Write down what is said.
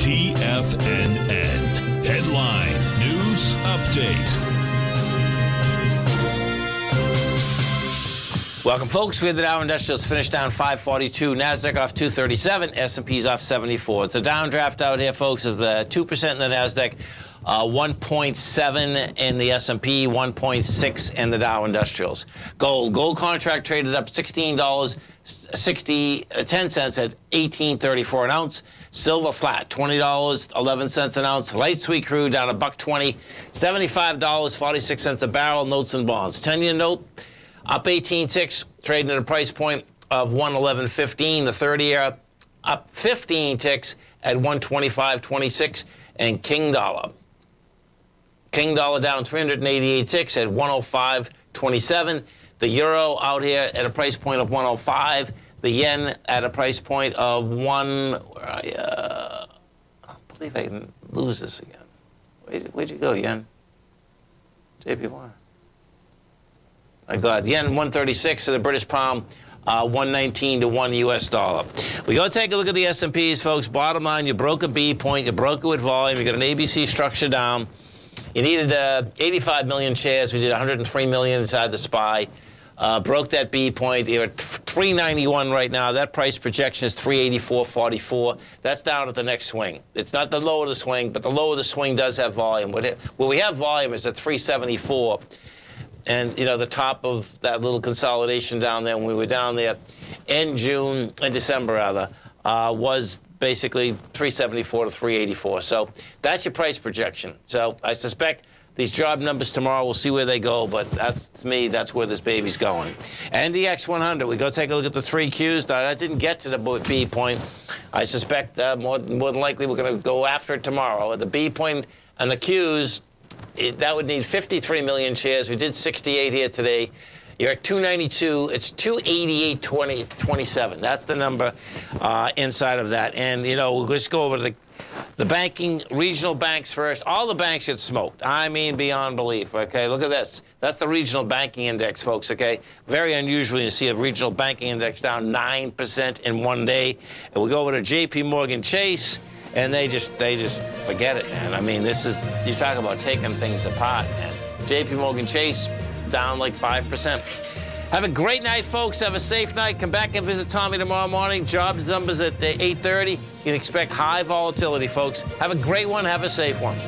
TFNN. Headline News Update. Welcome, folks. We had the Dow Industrials finished down 542, Nasdaq off 237, S&P's off 74. It's a downdraft out here, folks, of 2% in the Nasdaq, 1.7 in the S&P, 1.6 in the Dow Industrials. Gold contract traded up $16.10 at $18.34 an ounce. Silver flat, $20.11 an ounce. Light sweet crude down $1.20, $75.46 a barrel. Notes and bonds. 10-year note up 18.6, trading at a price point of 111.15. The 30-year up 15 ticks at 125.26, and King dollar. King dollar down 388 ticks at 105.27. The euro out here at a price point of 105. The yen at a price point of I believe I can lose this again. Where'd you go, yen? JPY. My God, yen 136 to the British pound. 119 to 1 U.S. dollar. We go take a look at the S&Ps, folks. Bottom line, you broke a B point. You broke it with volume. You got an ABC structure down. You needed 85 million shares. We did 103 million inside the SPY. Broke that B point. You're at 391 right now. That price projection is 384.44. That's down at the next swing. It's not the low of the swing, but the low of the swing does have volume. What we have volume is at 374. And, you know, the top of that little consolidation down there, when we were down there in June, in December rather, was basically 374 to 384. So that's your price projection. So I suspect these job numbers tomorrow, we'll see where they go. But that's, to me, that's where this baby's going. NDX 100, we go take a look at the three Qs. Now, that didn't get to the B point. I suspect more than likely we're going to go after it tomorrow. At the B point and the Qs, that would need 53 million shares. We did 68 here today. You're at 292. It's 288.27. That's the number inside of that. And, you know, we'll just go over to the banking, regional banks first. All the banks get smoked. I mean, beyond belief, okay? Look at this. That's the regional banking index, folks, okay? Very unusual to see a regional banking index down 9% in one day. And we go over to J.P. Morgan Chase. And they just forget it, man. I mean, this is, you talk about taking things apart, man. J.P. Morgan Chase down like 5%. Have a great night, folks. Have a safe night. Come back and visit Tommy tomorrow morning. Jobs numbers at 8:30. You can expect high volatility, folks. Have a great one. Have a safe one.